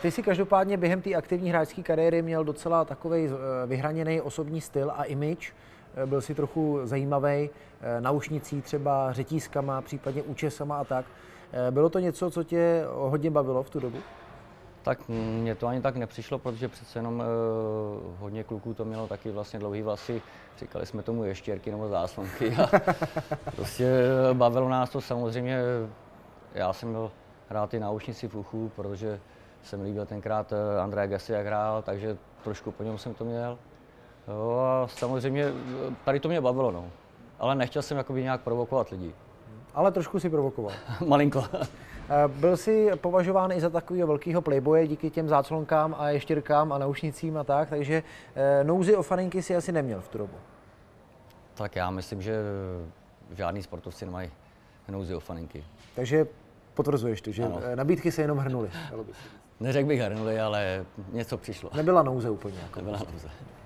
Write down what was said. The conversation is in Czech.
Ty si každopádně během té aktivní hráčské kariéry měl docela takovej vyhraněný osobní styl a image. Byl si trochu zajímavý, naušnicí třeba, řetízkama, případně účesama a tak. Bylo to něco, co tě hodně bavilo v tu dobu? Tak mě to ani tak nepřišlo, protože přece jenom hodně kluků to mělo taky vlastně dlouhý vlasy. Říkali jsme tomu ještěrky nebo záslonky. A prostě bavilo nás to samozřejmě. Já jsem měl hrát i náušnici v uchu, protože jsem líbil tenkrát Andre Agassi, jak hrál, takže trošku po něm jsem to měl. Jo, a samozřejmě tady to mě bavilo, no. Ale nechtěl jsem jakoby nějak provokovat lidi. Ale trošku si provokoval. Malinko. Byl jsi považován i za takového velkého playboye díky těm záclonkám a ještěrkám a naušnicím a tak, takže nouzi o faninky si asi neměl v tu dobu. Tak já myslím, že žádný sportovci nemají nouzi o faninky. Takže potvrzuješ to, že ano. Nabídky se jenom hrnuly. Neřekl bych hrnuly, ale něco přišlo. Nebyla nouze úplně. Jako nebyla nouze.